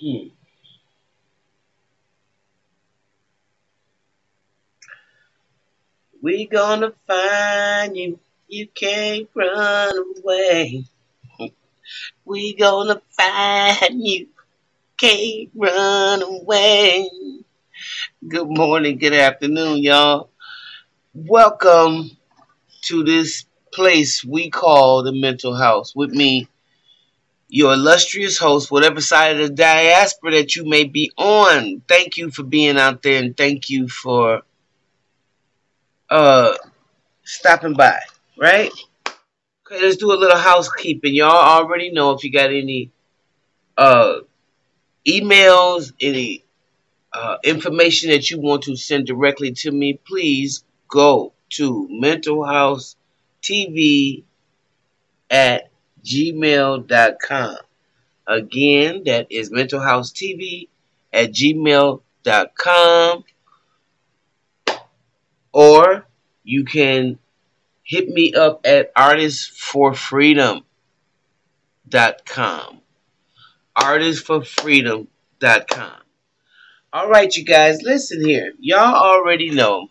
is. We gonna find you. You can't run away. We gonna find you. Can't run away. Good morning, good afternoon, y'all. Welcome to this place we call the Mental House. With me, your illustrious host, whatever side of the diaspora that you may be on. Thank you for being out there, and thank you for stopping by, right? Okay, let's do a little housekeeping. Y'all already know if you got any emails, any information that you want to send directly to me, please go to Mental House TV @gmail.com. Again, that is mentalhousetv@gmail.com. Or you can hit me up at artistforfreedom.com. Artistforfreedom.com. All right, you guys, listen here. Y'all already know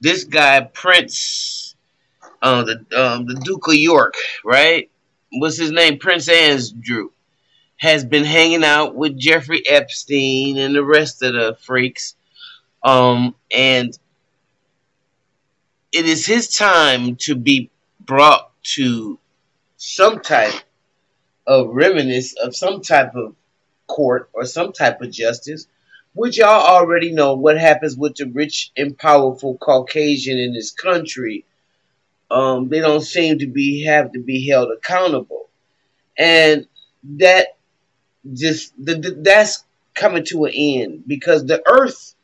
this guy, Prince, the Duke of York, right? What's his name? Prince Andrew has been hanging out with Jeffrey Epstein and the rest of the freaks. And it is his time to be brought to some type of reminiscence of some type of court or some type of justice, which y'all already know what happens with the rich and powerful Caucasian in this country. They don't seem to have to be held accountable, and that just that's coming to an end because the earth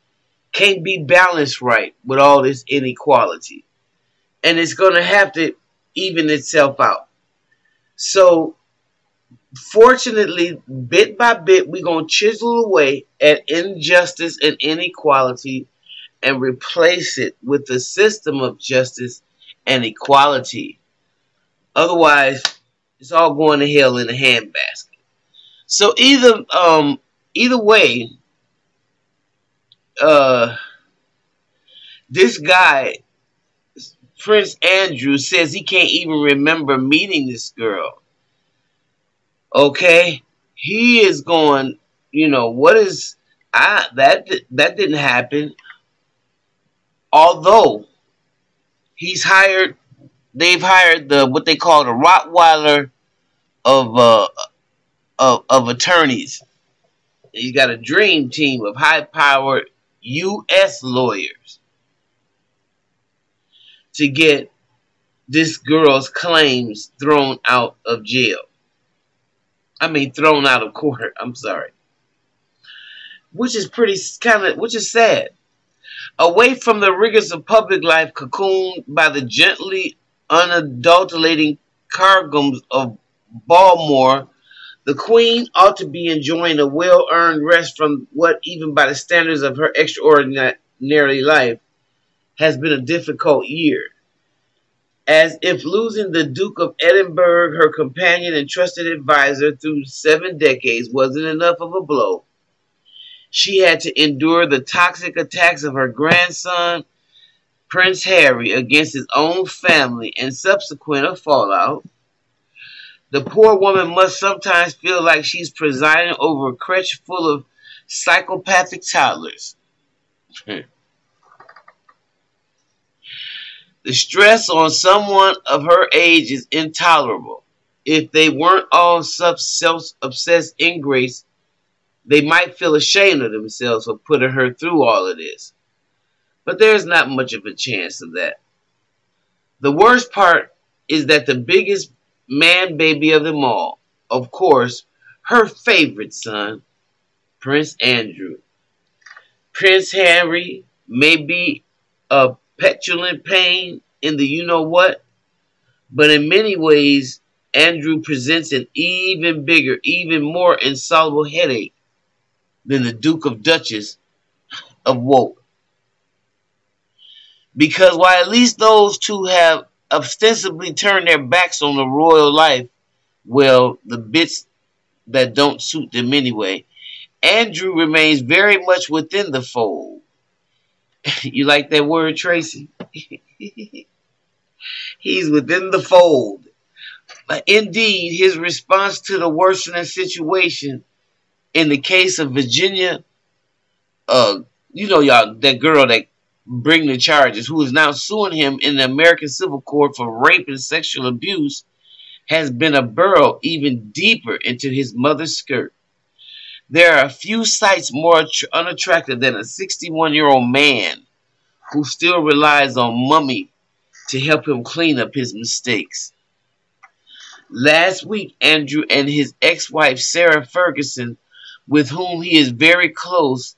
can't be balanced right with all this inequality, and it's going to have to even itself out. So fortunately, bit by bit, we're going to chisel away at injustice and inequality and replace it with a system of justice and equality. Otherwise, it's all going to hell in a handbasket. So either way, this guy, Prince Andrew, says he can't even remember meeting this girl. Okay, he is going, you know, what is, that didn't happen. Although they've hired what they call the Rottweiler of attorneys. He's got a dream team of high-powered U.S. lawyers to get this girl's claims thrown out of jail. I mean, thrown out of court. I'm sorry. Which is which is sad. Away from the rigors of public life, cocooned by the gently unadulterating cargoes of Balmoral, the Queen ought to be enjoying a well-earned rest from what, even by the standards of her extraordinary life, has been a difficult year. As if losing the Duke of Edinburgh, her companion and trusted advisor through 7 decades, wasn't enough of a blow, she had to endure the toxic attacks of her grandson, Prince Harry, against his own family and subsequent fallout. The poor woman must sometimes feel like she's presiding over a crèche full of psychopathic toddlers. The stress on someone of her age is intolerable. If they weren't all self-obsessed ingrates, they might feel ashamed of themselves for putting her through all of this. But there's not much of a chance of that. The worst part is that the biggest man-baby of them all, of course, her favorite son, Prince Andrew. Prince Harry may be a petulant pain in the you-know-what, but in many ways, Andrew presents an even bigger, even more insoluble headache than the Duke of Duchess of Woke. Because while at least those two have ostensibly turned their backs on the royal life, well, the bits that don't suit them anyway. Andrew remains very much within the fold. You like that word, Tracy? He's within the fold. Indeed, his response to the worsening situation in the case of Virginia, you know, y'all, that girl that bring the charges, who is now suing him in the American Civil Court for rape and sexual abuse, has been a burrow even deeper into his mother's skirt. There are a few sights more unattractive than a 61-year-old man who still relies on mummy to help him clean up his mistakes. Last week, Andrew and his ex-wife, Sarah Ferguson, with whom he is very close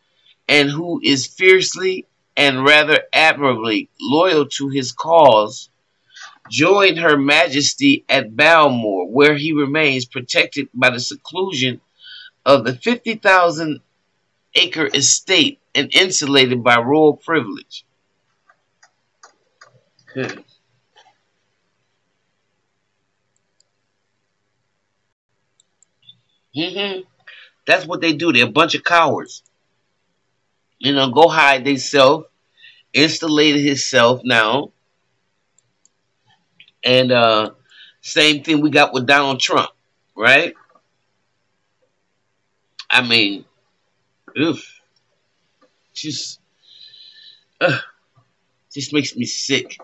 and who is fiercely and rather admirably loyal to his cause, joined Her Majesty at Balmoral, where he remains protected by the seclusion of the 50,000-acre estate and insulated by royal privilege. Good. That's what they do. They're a bunch of cowards. You know, go hide themselves, insulated himself now. And same thing we got with Donald Trump, right? I mean, oof. Just makes me sick.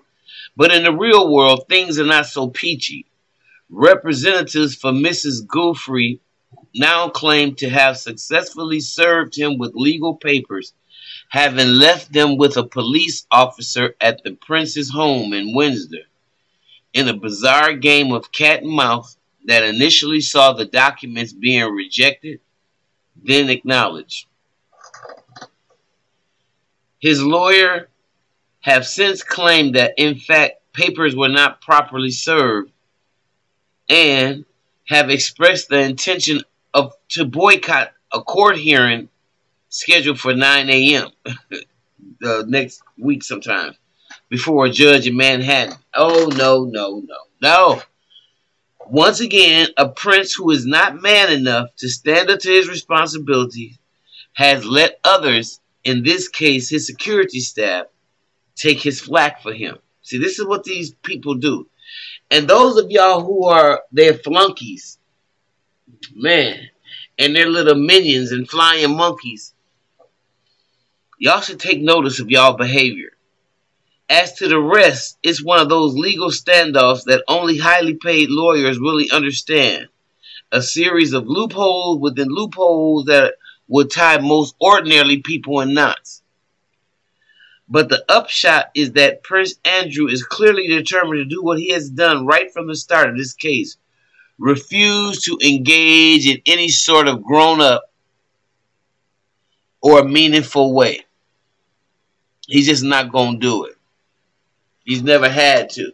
But in the real world, things are not so peachy. Representatives for Mrs. Giuffre now claim to have successfully served him with legal papers, having left them with a police officer at the prince's home in Windsor, in a bizarre game of cat and mouse that initially saw the documents being rejected, then acknowledged. His lawyer have since claimed that, in fact, papers were not properly served and have expressed the intention to boycott a court hearing scheduled for 9 a.m. the next week sometime before a judge in Manhattan. Oh, no, no, no, no. Once again, a prince who is not man enough to stand up to his responsibilities has let others, in this case his security staff, take his flack for him. See, this is what these people do. And those of y'all who are their flunkies, man, and their little minions and flying monkeys, y'all should take notice of y'all behavior. As to the rest, it's one of those legal standoffs that only highly paid lawyers really understand. A series of loopholes within loopholes that would tie most ordinary people in knots. But the upshot is that Prince Andrew is clearly determined to do what he has done right from the start of this case. Refuse to engage in any sort of grown-up or meaningful way. He's just not going to do it. He's never had to.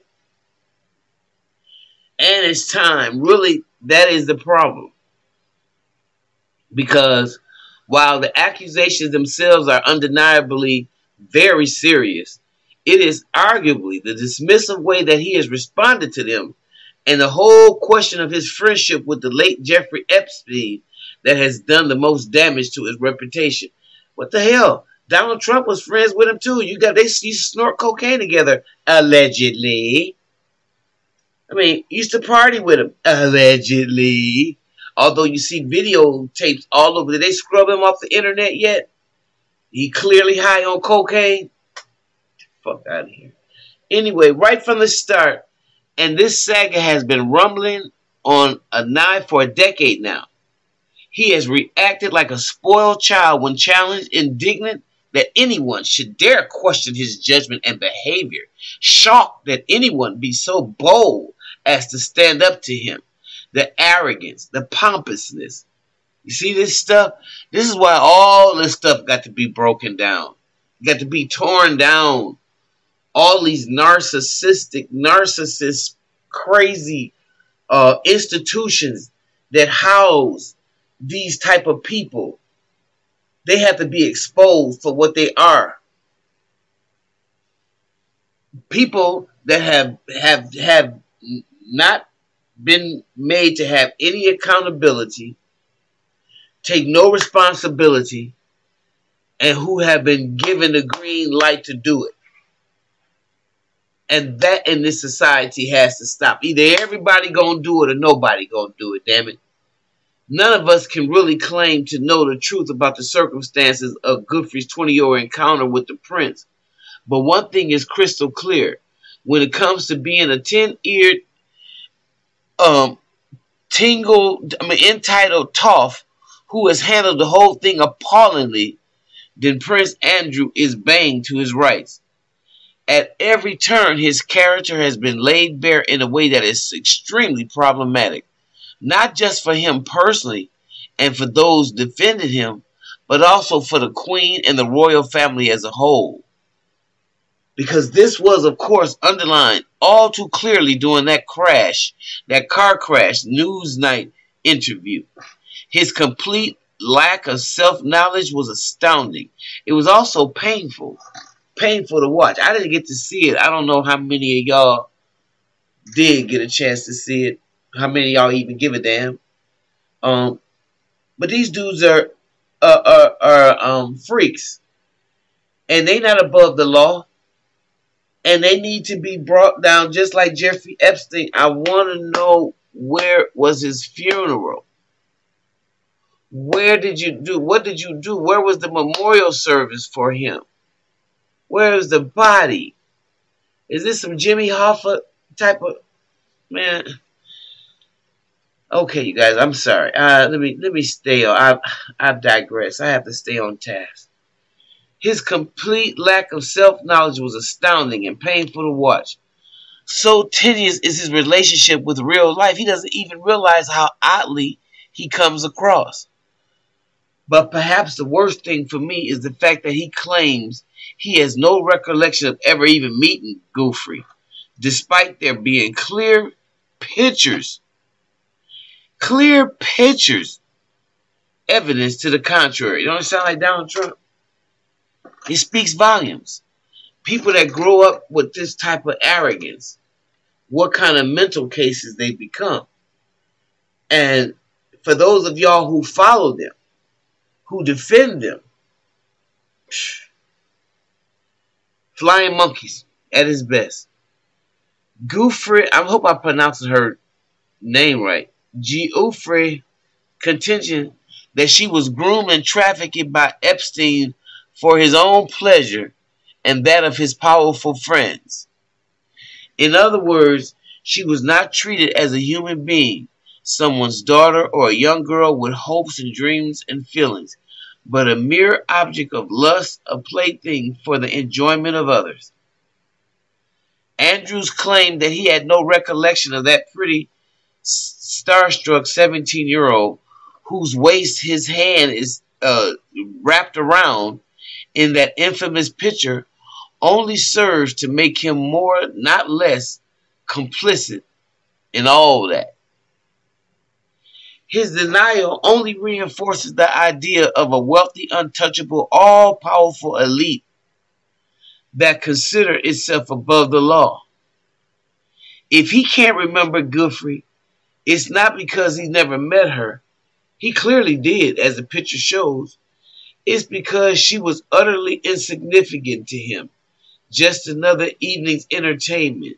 And it's time. Really, that is the problem. Because while the accusations themselves are undeniably very serious, it is arguably the dismissive way that he has responded to them and the whole question of his friendship with the late Jeffrey Epstein that has done the most damage to his reputation. What the hell? Donald Trump was friends with him too. You got, they used to snort cocaine together, allegedly. I mean, used to party with him, allegedly. Although you see videotapes all over. Did they scrub him off the internet yet? He clearly high on cocaine. Fuck out of here. Anyway, right from the start, and this saga has been rumbling on a knife for a decade now. He has reacted like a spoiled child when challenged, indignant that anyone should dare question his judgment and behavior, shocked that anyone be so bold as to stand up to him. The arrogance, the pompousness. You see this stuff? This is why all this stuff got to be broken down. Got to be torn down. All these narcissist, crazy institutions that house these type of people. They have to be exposed for what they are. People that have not been made to have any accountability take no responsibility and who have been given the green light to do it. And that in this society has to stop. Either everybody gonna do it or nobody gonna do it, damn it. None of us can really claim to know the truth about the circumstances of Giuffre's 20-year encounter with the prince. But one thing is crystal clear. When it comes to being a entitled toff who has handled the whole thing appallingly, then Prince Andrew is baying to his rights. At every turn, his character has been laid bare in a way that is extremely problematic. Not just for him personally and for those defending him, but also for the Queen and the royal family as a whole. Because this was, of course, underlined all too clearly during that crash, that car crash Newsnight interview. His complete lack of self-knowledge was astounding. It was also painful. Painful to watch. I didn't get to see it. I don't know how many of y'all did get a chance to see it. How many of y'all even give a damn? But these dudes are freaks, and they not above the law, and they need to be brought down just like Jeffrey Epstein. I want to know, where was his funeral? Where did you do? What did you do? Where was the memorial service for him? Where is the body? Is this some Jimmy Hoffa type of man? Okay, you guys, I'm sorry. Let me stay on. I digress. I have to stay on task. His complete lack of self-knowledge was astounding and painful to watch. So tenuous is his relationship with real life, he doesn't even realize how oddly he comes across. But perhaps the worst thing for me is the fact that he claims he has no recollection of ever even meeting Giuffre, despite there being clear pictures. Clear pictures, evidence to the contrary. You don't sound like Donald Trump. It speaks volumes. People that grow up with this type of arrogance, what kind of mental cases they become. And for those of y'all who follow them, who defend them, flying monkeys at his best. Giuffre, I hope I pronounced her name right. Giuffre contention that she was groomed and trafficked by Epstein for his own pleasure and that of his powerful friends. In other words, she was not treated as a human being, someone's daughter or a young girl with hopes and dreams and feelings, but a mere object of lust, a plaything for the enjoyment of others. Andrews claimed that he had no recollection of that pretty starstruck 17-year-old whose waist his hand is wrapped around in that infamous picture only serves to make him more, not less, complicit in all that. His denial only reinforces the idea of a wealthy, untouchable, all-powerful elite that considers itself above the law. If he can't remember Giuffre, it's not because he never met her. He clearly did, as the picture shows. It's because she was utterly insignificant to him. Just another evening's entertainment.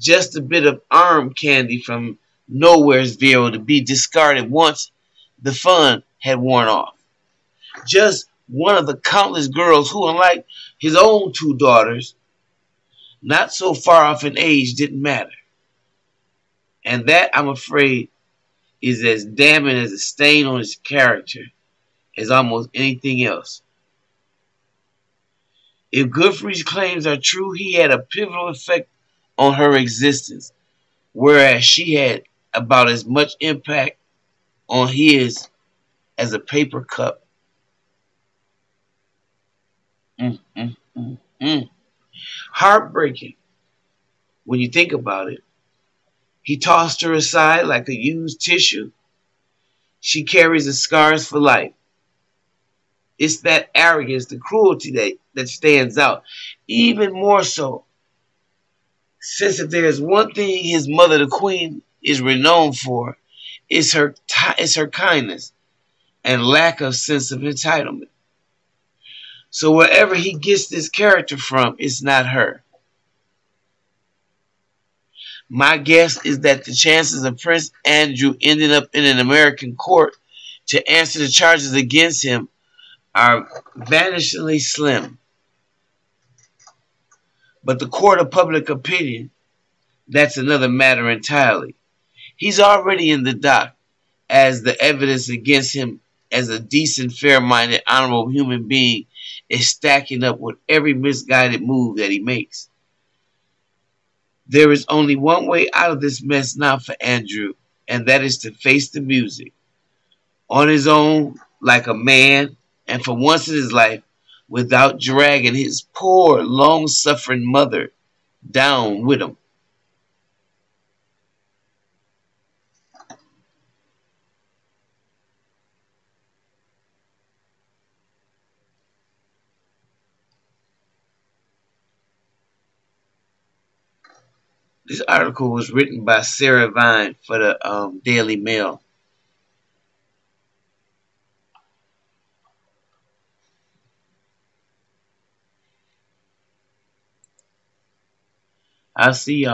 Just a bit of arm candy from Nowheresville to be discarded once the fun had worn off. Just one of the countless girls who, unlike his own two daughters, not so far off in age, didn't matter. And that, I'm afraid, is as damning as a stain on his character as almost anything else. If Giuffre's claims are true, he had a pivotal effect on her existence, whereas she had about as much impact on his as a paper cup. Heartbreaking when you think about it. He tossed her aside like a used tissue. She carries the scars for life. It's that arrogance, the cruelty that stands out. Even more so, since if there is one thing his mother, the Queen, is renowned for, it's her kindness and lack of sense of entitlement. So wherever he gets this character from, it's not her. My guess is that the chances of Prince Andrew ending up in an American court to answer the charges against him are vanishingly slim. But the court of public opinion, that's another matter entirely. He's already in the dock as the evidence against him as a decent, fair-minded, honorable human being is stacking up with every misguided move that he makes. There is only one way out of this mess now for Andrew, and that is to face the music on his own like a man and for once in his life without dragging his poor, long-suffering mother down with him. This article was written by Sarah Vine for the Daily Mail. I'll see y'all.